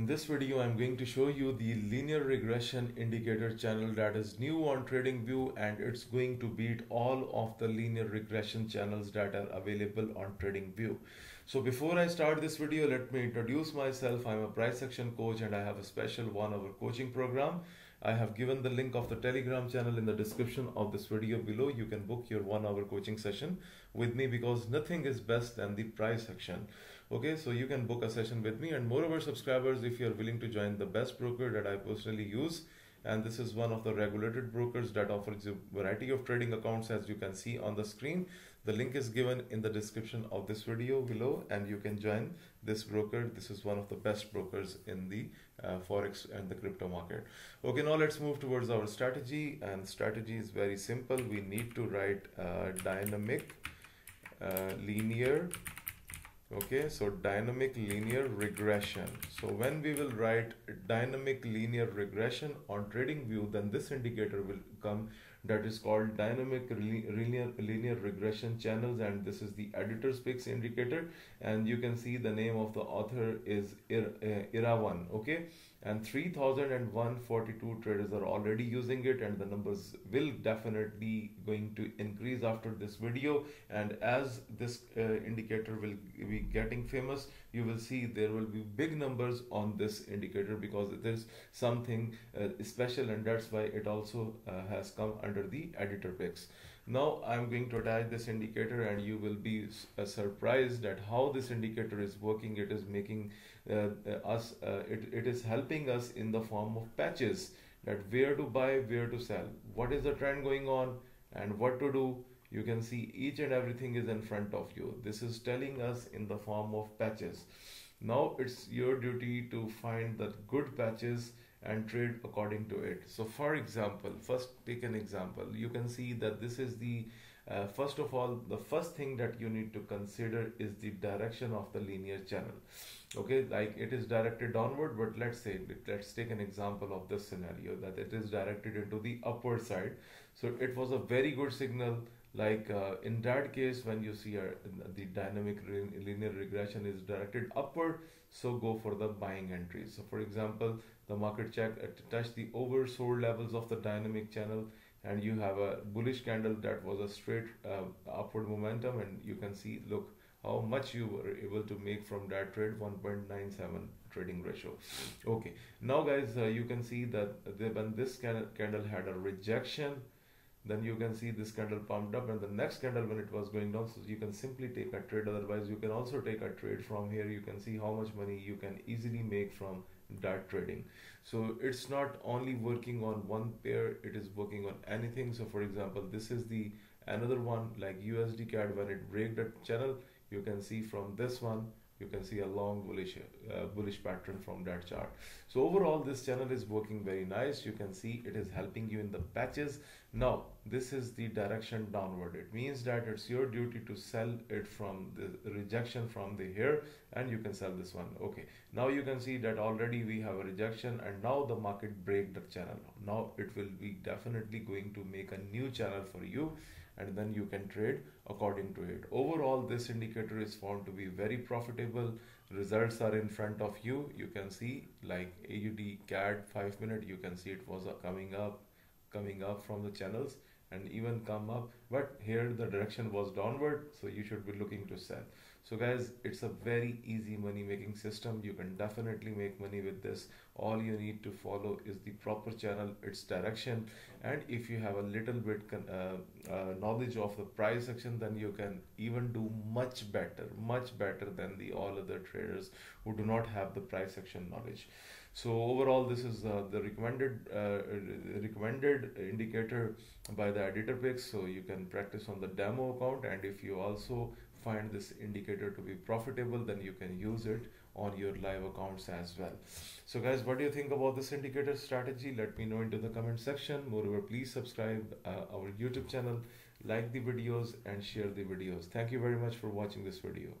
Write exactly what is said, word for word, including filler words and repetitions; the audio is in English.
In this video, I'm going to show you the linear regression indicator channel that is new on TradingView, and it's going to beat all of the linear regression channels that are available on TradingView. So before I start this video, let me introduce myself. I'm a price action coach and I have a special one hour coaching program. I have given the link of the Telegram channel in the description of this video below. You can book your one hour coaching session with me because nothing is best than the price action. Okay, so you can book a session with me, and moreover subscribers, if you are willing to join the best broker that I personally use, and this is one of the regulated brokers that offers you a variety of trading accounts as you can see on the screen. The link is given in the description of this video below, and you can join this broker. This is one of the best brokers in the uh, Forex and the crypto market. Okay, now let's move towards our strategy, and strategy is very simple. We need to write uh, dynamic uh, linear. Okay, so dynamic linear regression. So when we will write dynamic linear regression on TradingView, then this indicator will come that is called dynamic linear linear regression channels, and this is the editor's picks indicator, and you can see the name of the author is Iravan. Okay, and three thousand one hundred forty-two traders are already using it, and the numbers will definitely going to increase after this video. And as this uh, indicator will be getting famous, you will see there will be big numbers on this indicator because it is something uh, special, and that's why it also uh, has come under the editor picks. Now I'm going to attach this indicator, and you will be uh, surprised at how this indicator is working. It is making uh, us, uh, it, it is helping us in the form of patches, that where to buy, where to sell, what is the trend going on and what to do. You can see each and everything is in front of you. This is telling us in the form of patches. Now it's your duty to find the good patches and trade according to it. So for example, first take an example. You can see that this is the uh, first of all, the first thing that you need to consider is the direction of the linear channel. Okay, like it is directed downward, but let's say let's take an example of this scenario that it is directed into the upward side. So it was a very good signal. Like uh, in that case, when you see our, the dynamic linear regression is directed upward, so go for the buying entry. So for example, the market check touched the oversold levels of the dynamic channel, and you have a bullish candle that was a straight uh, upward momentum, and you can see, look how much you were able to make from that trade, one point nine seven trading ratio. Okay, now guys, uh, you can see that the, when this can, candle had a rejection, then you can see this candle pumped up, and the next candle when it was going down, so you can simply take a trade. Otherwise you can also take a trade from here. You can see how much money you can easily make from that trading. So it's not only working on one pair, it is working on anything. So for example, this is the another one like U S D C A D. When it breaks the channel, you can see from this one, you can see a long bullish uh, bullish pattern from that chart. So overall this channel is working very nice. You can see it is helping you in the patches. Now this is the direction downward. It means that it's your duty to sell it from the rejection from the here, and you can sell this one. Okay, now you can see that already we have a rejection, and now the market break the channel. Now it will be definitely going to make a new channel for you, and then you can trade according to it. Overall, this indicator is found to be very profitable. Results are in front of you. You can see like A U D C A D five minute, you can see it was coming up, coming up from the channels and even come up, but here the direction was downward, so you should be looking to sell. So guys, it's a very easy money making system. You can definitely make money with this. All you need to follow is the proper channel, its direction, and if you have a little bit uh, uh, knowledge of the price action, then you can even do much better, much better than the all other traders who do not have the price action knowledge. So overall, this is uh, the recommended uh, recommended indicator by the editor picks. So you can practice on the demo account, and if you also find this indicator to be profitable, then you can use it on your live accounts as well. So guys, what do you think about this indicator strategy? Let me know into the comment section. Moreover, please subscribe uh, our YouTube channel, like the videos and share the videos. Thank you very much for watching this video.